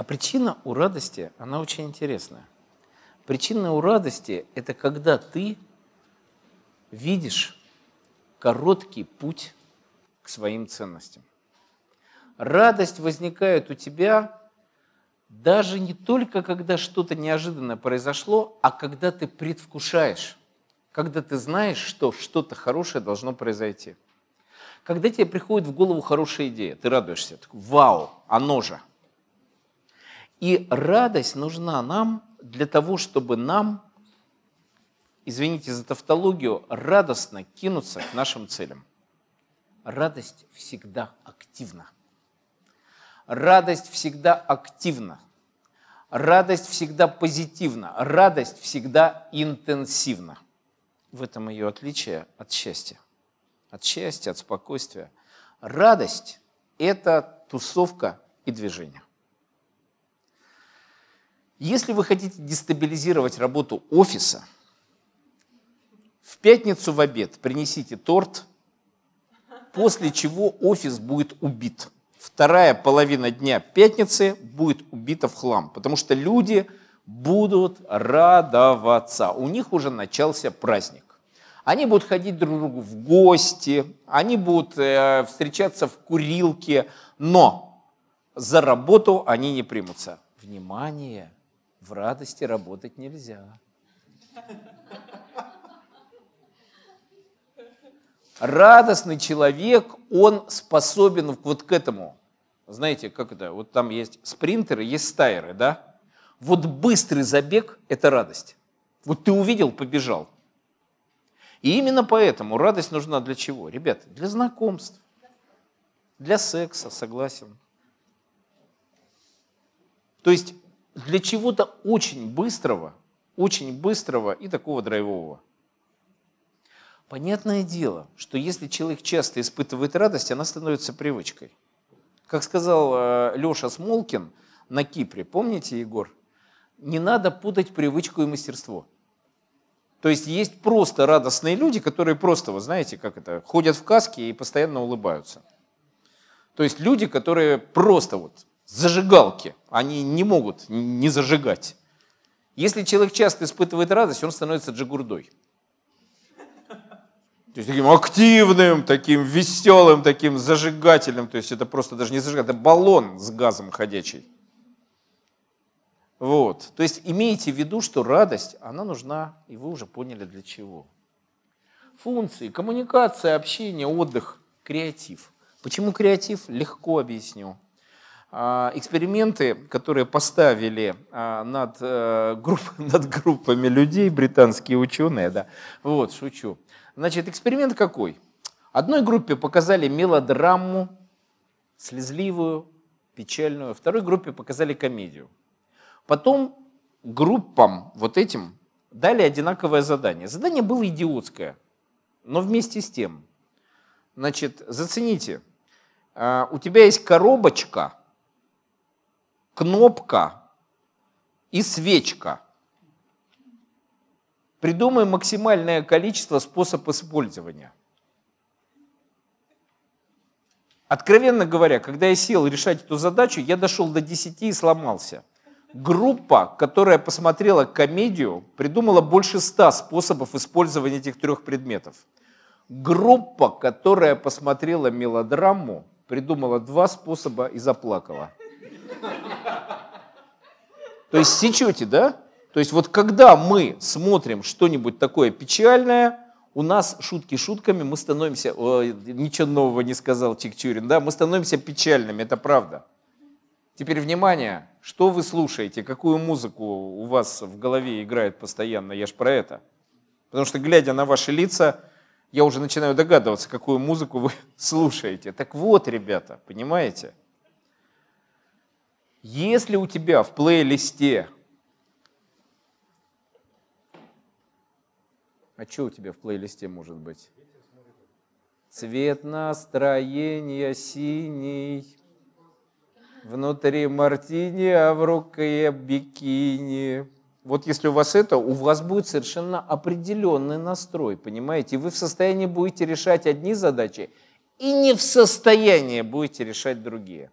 А причина у радости, она очень интересная. Причина у радости – это когда ты видишь короткий путь к своим ценностям. Радость возникает у тебя даже не только когда что-то неожиданное произошло, а когда ты предвкушаешь, когда ты знаешь, что что-то хорошее должно произойти. Когда тебе приходит в голову хорошая идея, ты радуешься, такой, вау, оно же. И радость нужна нам для того, чтобы нам, извините за тавтологию, радостно кинуться к нашим целям. Радость всегда активна. Радость всегда активна. Радость всегда позитивна. Радость всегда интенсивна. В этом ее отличие от счастья. От счастья, от спокойствия. Радость – это тусовка и движение. Если вы хотите дестабилизировать работу офиса, в пятницу в обед принесите торт, после чего офис будет убит. Вторая половина дня пятницы будет убита в хлам, потому что люди будут радоваться. У них уже начался праздник. Они будут ходить друг к другу в гости, они будут встречаться в курилке, но за работу они не примутся. Внимание! В радости работать нельзя. Радостный человек, он способен вот к этому. Знаете, как это? Вот там есть спринтеры, есть стайеры, да? Вот быстрый забег – это радость. Вот ты увидел, побежал. И именно поэтому радость нужна для чего? Ребята, для знакомств, для секса, согласен. То есть для чего-то очень быстрого и такого драйвового. Понятное дело, что если человек часто испытывает радость, она становится привычкой. Как сказал Лёша Смолкин на Кипре, помните, Егор? Не надо путать привычку и мастерство. То есть есть просто радостные люди, которые просто, вы знаете, как это, ходят в каске и постоянно улыбаются. То есть люди, которые просто вот зажигалки, они не могут не зажигать. Если человек часто испытывает радость, он становится джигурдой. То есть таким активным, таким веселым, таким зажигательным. То есть это просто даже не зажигатель, это баллон с газом ходячий. Вот. То есть имейте в виду, что радость, она нужна, и вы уже поняли для чего. Функции, коммуникация, общение, отдых, креатив. Почему креатив? Легко объясню. Эксперименты, которые поставили над группами людей британские ученые, да, вот, шучу. Значит, эксперимент какой? Одной группе показали мелодраму, слезливую, печальную, второй группе показали комедию. Потом группам вот этим дали одинаковое задание. Задание было идиотское, но вместе с тем. Значит, зацените, у тебя есть коробочка, кнопка и свечка. Придумай максимальное количество способов использования. Откровенно говоря, когда я сел решать эту задачу, я дошел до 10 и сломался. Группа, которая посмотрела комедию, придумала больше 100 способов использования этих 3 предметов. Группа, которая посмотрела мелодраму, придумала 2 способа и заплакала. То есть сечете, да? То есть вот когда мы смотрим что-нибудь такое печальное, у нас шутки шутками, мы становимся, ничего нового не сказал Чекчурин, да, мы становимся печальными, это правда. Теперь внимание, что вы слушаете, какую музыку у вас в голове играет постоянно, я ж про это. Потому что глядя на ваши лица, я уже начинаю догадываться, какую музыку вы слушаете. Так вот, ребята, понимаете? Если у тебя в плейлисте... А что у тебя в плейлисте может быть? Цвет настроения синий, внутри мартини, а в руке бикини. Вот если у вас это, у вас будет совершенно определенный настрой, понимаете? И вы в состоянии будете решать одни задачи и не в состоянии будете решать другие.